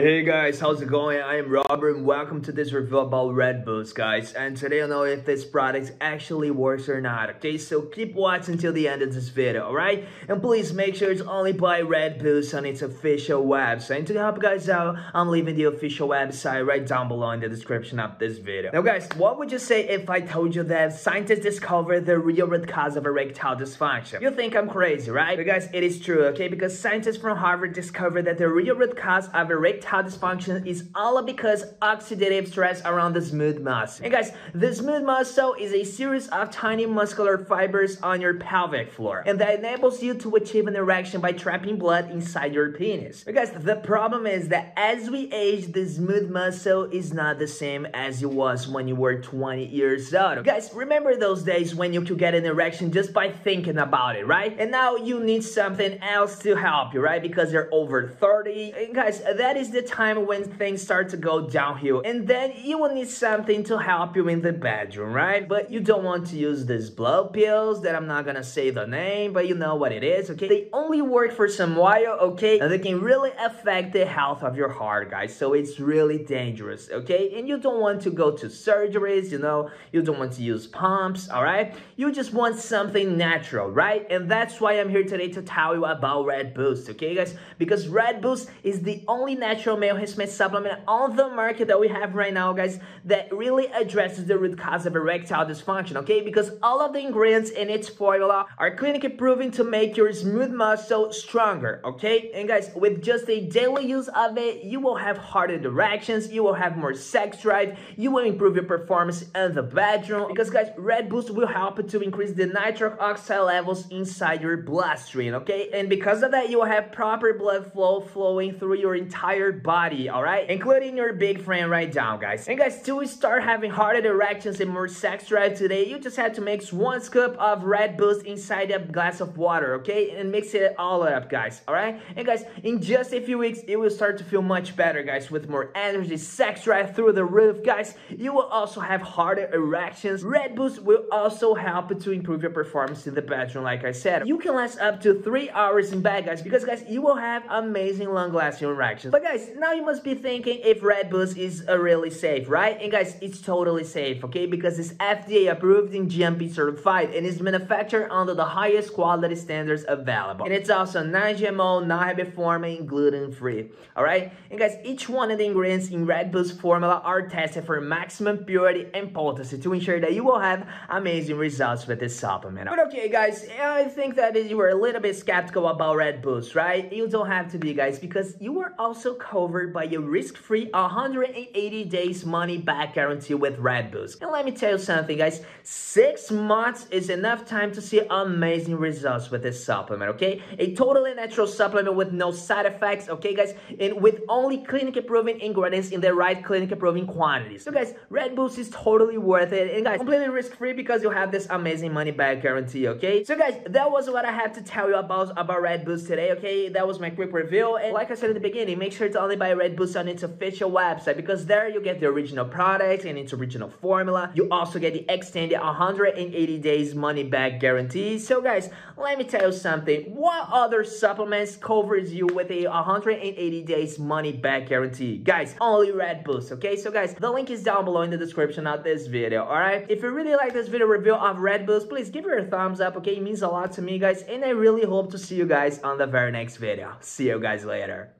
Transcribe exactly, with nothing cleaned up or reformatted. Hey guys, how's it going? I am Robert and welcome to this review about Red Boost, guys. And today I'll know if this product actually works or not, okay? So keep watching until the end of this video, alright? And please make sure it's only buy Red Boost on its official website. And to help you guys out, I'm leaving the official website right down below in the description of this video. Now guys, what would you say if I told you that scientists discovered the real root cause of erectile dysfunction? You think I'm crazy, right? But guys, it is true, okay? Because scientists from Harvard discovered that the real root cause of erectile erectile dysfunction is all because oxidative stress around the smooth muscle. And guys, the smooth muscle is a series of tiny muscular fibers on your pelvic floor, and that enables you to achieve an erection by trapping blood inside your penis. But guys, the problem is that as we age, the smooth muscle is not the same as it was when you were twenty years old. Guys, remember those days when you could get an erection just by thinking about it, right? And now you need something else to help you, right? Because you're over thirty. And guys, that is the time when things start to go downhill, and then you will need something to help you in the bedroom, right? But you don't want to use these blow pills that I'm not gonna say the name, but you know what it is, okay? They only work for some while, okay? And they can really affect the health of your heart, guys, so it's really dangerous, okay? And you don't want to go to surgeries, you know, you don't want to use pumps, all right? You just want something natural, right? And that's why I'm here today to tell you about Red Boost, okay guys? Because Red Boost is the only natural natural male enhancement supplement on the market that we have right now, guys, that really addresses the root cause of erectile dysfunction, okay? Because all of the ingredients in its formula are clinically proven to make your smooth muscle stronger, okay? And guys, with just a daily use of it, you will have harder erections, you will have more sex drive, you will improve your performance in the bedroom, because guys, Red Boost will help you to increase the nitric oxide levels inside your bloodstream, okay? And because of that, you will have proper blood flow flowing through your entire body, all right, including your big friend right now, guys. And guys, to start having harder erections and more sex drive today, you just have to mix one scoop of Red Boost inside a glass of water, okay, and mix it all up, guys, all right? And guys, in just a few weeks, it will start to feel much better, guys, with more energy, sex drive through the roof, guys. You will also have harder erections. Red Boost will also help to improve your performance in the bedroom, like I said. You can last up to three hours in bed, guys, because guys, you will have amazing long-lasting erections. But guys, Guys, now you must be thinking if Red Boost is uh, really safe, right? And guys, it's totally safe, okay? Because it's F D A approved and G M P certified, and it's manufactured under the highest quality standards available. And it's also non-G M O, non-herbivore, and gluten-free, all right? And guys, each one of the ingredients in Red Boost formula are tested for maximum purity and potency to ensure that you will have amazing results with this supplement. But okay, guys, I think that you were a little bit skeptical about Red Boost, right? You don't have to be, guys, because you were also covered by a risk-free one hundred eighty days money-back guarantee with Red Boost. And let me tell you something, guys, six months is enough time to see amazing results with this supplement, okay? A totally natural supplement with no side effects, okay, guys? And with only clinically proven ingredients in the right clinically proven quantities. So, guys, Red Boost is totally worth it. And, guys, completely risk-free because you have this amazing money-back guarantee, okay? So, guys, that was what I had to tell you about, about Red Boost today, okay? That was my quick review. And like I said in the beginning, make sure it's only by Red Boost on its official website, because there you get the original product and its original formula. You also get the extended one hundred eighty days money back guarantee. So guys, let me tell you something. What other supplements covers you with a one hundred eighty days money back guarantee? Guys, only Red Boost, okay? So guys, the link is down below in the description of this video, all right? If you really like this video review of Red Boost, please give it a thumbs up, okay? It means a lot to me, guys, and I really hope to see you guys on the very next video. See you guys later.